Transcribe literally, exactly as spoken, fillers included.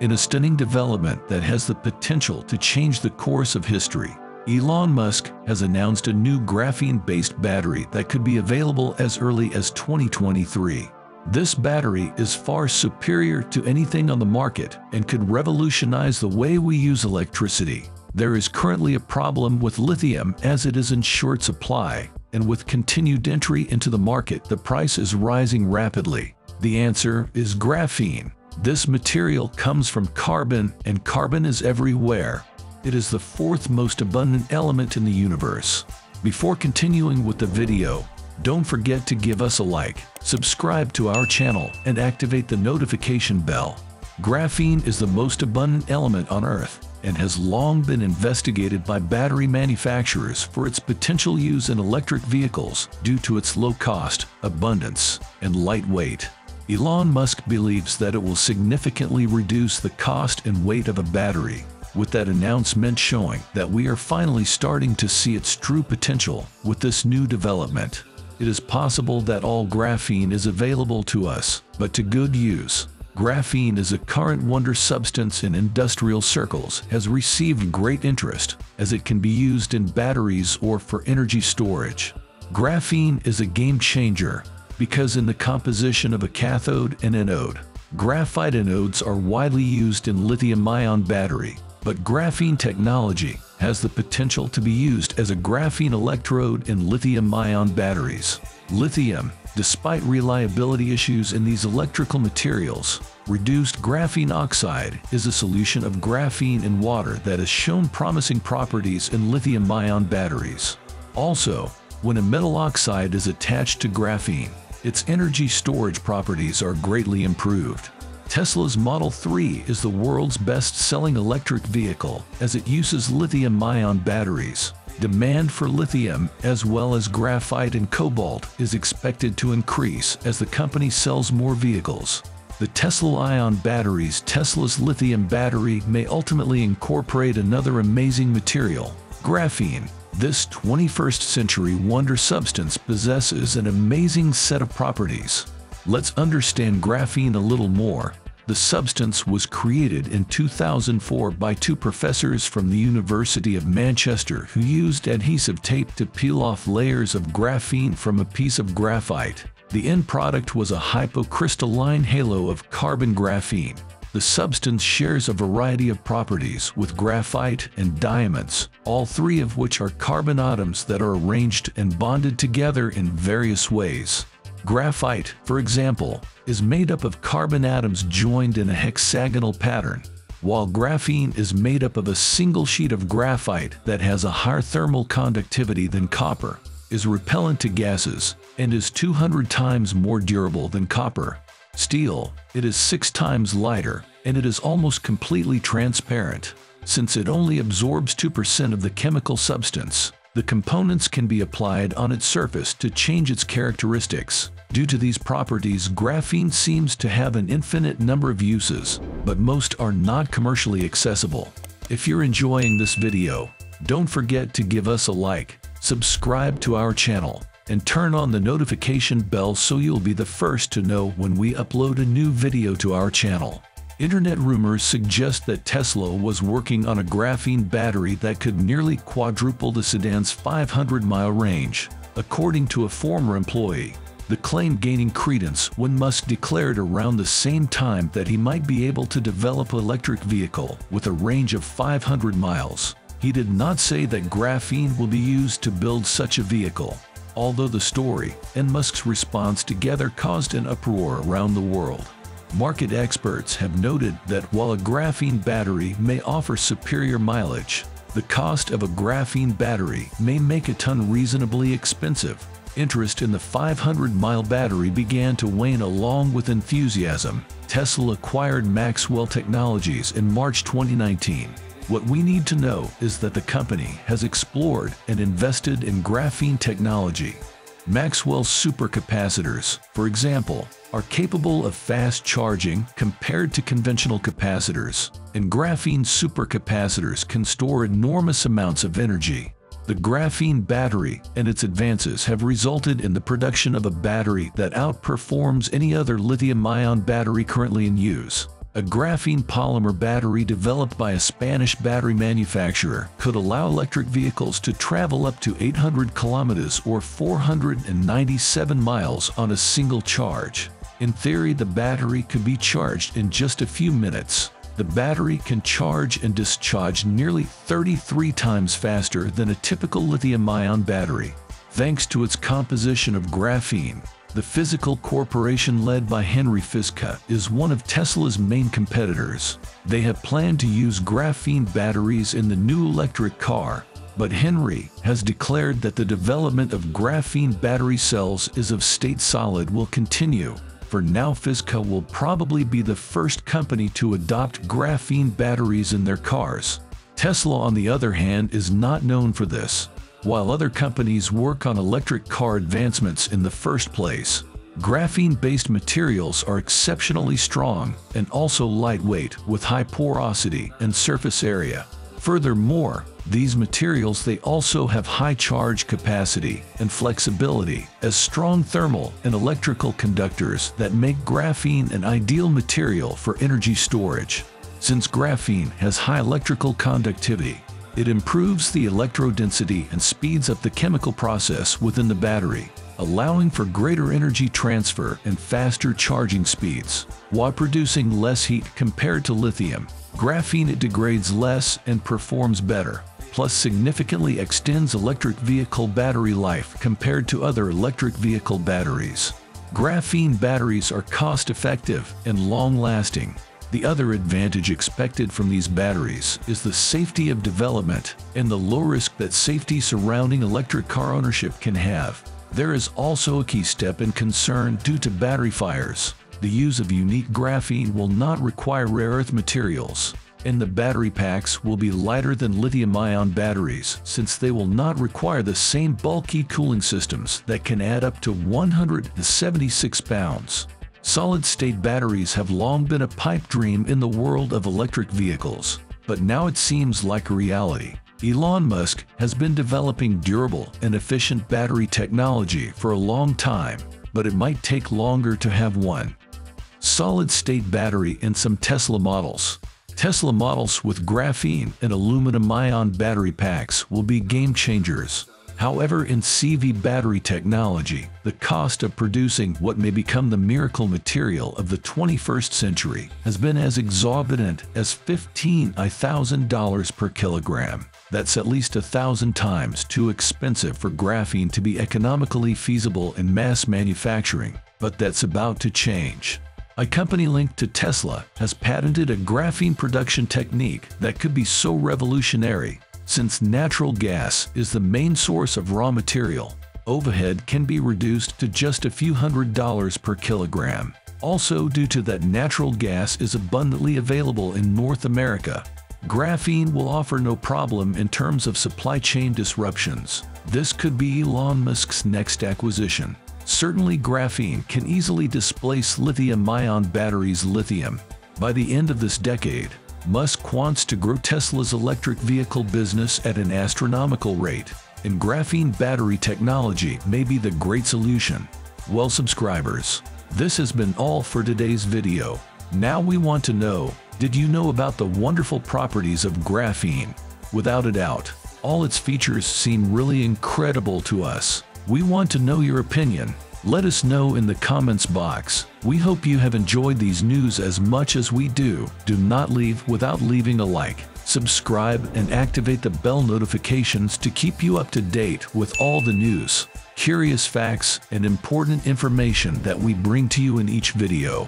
In a stunning development that has the potential to change the course of history, Elon Musk has announced a new graphene-based battery that could be available as early as twenty twenty-three. This battery is far superior to anything on the market and could revolutionize the way we use electricity. There is currently a problem with lithium as it is in short supply, and with continued entry into the market, the price is rising rapidly. The answer is graphene. This material comes from carbon, and carbon is everywhere. It is the fourth most abundant element in the universe. Before continuing with the video, don't forget to give us a like, subscribe to our channel, and activate the notification bell. Graphene is the most abundant element on Earth and has long been investigated by battery manufacturers for its potential use in electric vehicles due to its low cost, abundance, and light weight. Elon Musk believes that it will significantly reduce the cost and weight of a battery, with that announcement showing that we are finally starting to see its true potential with this new development. It is possible that all graphene is available to us, but to good use. Graphene is a current wonder substance in industrial circles, has received great interest, as it can be used in batteries or for energy storage. Graphene is a game changer, because in the composition of a cathode and anode, graphite anodes are widely used in lithium-ion battery, but graphene technology has the potential to be used as a graphene electrode in lithium-ion batteries. Lithium, despite reliability issues in these electrical materials, reduced graphene oxide is a solution of graphene in water that has shown promising properties in lithium-ion batteries. Also, when a metal oxide is attached to graphene, its energy storage properties are greatly improved. Tesla's Model three is the world's best-selling electric vehicle as it uses lithium-ion batteries. Demand for lithium, as well as graphite and cobalt, is expected to increase as the company sells more vehicles. The Tesla-ion batteries. Tesla's lithium battery may ultimately incorporate another amazing material, graphene. This twenty-first century wonder substance possesses an amazing set of properties. Let's understand graphene a little more. The substance was created in two thousand four by two professors from the University of Manchester who used adhesive tape to peel off layers of graphene from a piece of graphite. The end product was a hypocrystalline halo of carbon graphene. The substance shares a variety of properties with graphite and diamonds, all three of which are carbon atoms that are arranged and bonded together in various ways. Graphite, for example, is made up of carbon atoms joined in a hexagonal pattern, while graphene is made up of a single sheet of graphite that has a higher thermal conductivity than copper, is repellent to gases, and is two hundred times more durable than copper. Steel, it is six times lighter, and it is almost completely transparent. Since it only absorbs two percent of the chemical substance, the components can be applied on its surface to change its characteristics. Due to these properties, graphene seems to have an infinite number of uses, but most are not commercially accessible. If you're enjoying this video, don't forget to give us a like, subscribe to our channel, and turn on the notification bell so you'll be the first to know when we upload a new video to our channel. Internet rumors suggest that Tesla was working on a graphene battery that could nearly quadruple the sedan's five hundred mile range, according to a former employee, the claim gaining credence when Musk declared around the same time that he might be able to develop an electric vehicle with a range of five hundred miles. He did not say that graphene will be used to build such a vehicle. Although the story and Musk's response together caused an uproar around the world. Market experts have noted that while a graphene battery may offer superior mileage, the cost of a graphene battery may make it unreasonably expensive. Interest in the five hundred mile battery began to wane along with enthusiasm. Tesla acquired Maxwell Technologies in March twenty nineteen. What we need to know is that the company has explored and invested in graphene technology. Maxwell supercapacitors, for example, are capable of fast charging compared to conventional capacitors, and graphene supercapacitors can store enormous amounts of energy. The graphene battery and its advances have resulted in the production of a battery that outperforms any other lithium-ion battery currently in use. a graphene polymer battery developed by a Spanish battery manufacturer, could allow electric vehicles to travel up to eight hundred kilometers or four hundred ninety-seven miles on a single charge. In theory, the battery could be charged in just a few minutes. The battery can charge and discharge nearly thirty-three times faster than a typical lithium-ion battery. Thanks to its composition of graphene, the physical corporation led by Henry Fisker is one of Tesla's main competitors. They have planned to use graphene batteries in the new electric car, but Henry has declared that the development of graphene battery cells is of state solid will continue. For now, Fisker will probably be the first company to adopt graphene batteries in their cars. Tesla, on the other hand, is not known for this. While other companies work on electric car advancements in the first place, graphene-based materials are exceptionally strong and also lightweight with high porosity and surface area. Furthermore, these materials they also have high charge capacity and flexibility as strong thermal and electrical conductors that make graphene an ideal material for energy storage. Since graphene has high electrical conductivity, it improves the electrodensity and speeds up the chemical process within the battery, allowing for greater energy transfer and faster charging speeds, while producing less heat compared to lithium. Graphene degrades less and performs better, plus significantly extends electric vehicle battery life compared to other electric vehicle batteries. Graphene batteries are cost-effective and long-lasting. The other advantage expected from these batteries is the safety of development and the low risk that safety surrounding electric car ownership can have. There is also a key step in concern due to battery fires. The use of unique graphene will not require rare earth materials, and the battery packs will be lighter than lithium-ion batteries since they will not require the same bulky cooling systems that can add up to one hundred seventy-six pounds. Solid-state batteries have long been a pipe dream in the world of electric vehicles, but now it seems like a reality. Elon Musk has been developing durable and efficient battery technology for a long time, but it might take longer to have one. Solid-state battery in some Tesla models. Tesla models with graphene and aluminum-ion battery packs will be game-changers. However, in C V battery technology, the cost of producing what may become the miracle material of the twenty-first century has been as exorbitant as fifteen thousand dollars per kilogram. That's at least a thousand times too expensive for graphene to be economically feasible in mass manufacturing, but that's about to change. A company linked to Tesla has patented a graphene production technique that could be so revolutionary. Since natural gas is the main source of raw material, overhead can be reduced to just a few hundred dollars per kilogram. Also, due to that natural gas is abundantly available in North America, graphene will offer no problem in terms of supply chain disruptions. This could be Elon Musk's next acquisition. Certainly, graphene can easily displace lithium-ion batteries lithium. By the end of this decade, Musk wants to grow Tesla's electric vehicle business at an astronomical rate, and graphene battery technology may be the great solution. Well, subscribers, this has been all for today's video. Now we want to know, did you know about the wonderful properties of graphene? Without a doubt, all its features seem really incredible to us. We want to know your opinion. Let us know in the comments box. We hope you have enjoyed these news as much as we do. Do not leave without leaving a like, subscribe, and activate the bell notifications to keep you up to date with all the news, curious facts, and important information that we bring to you in each video.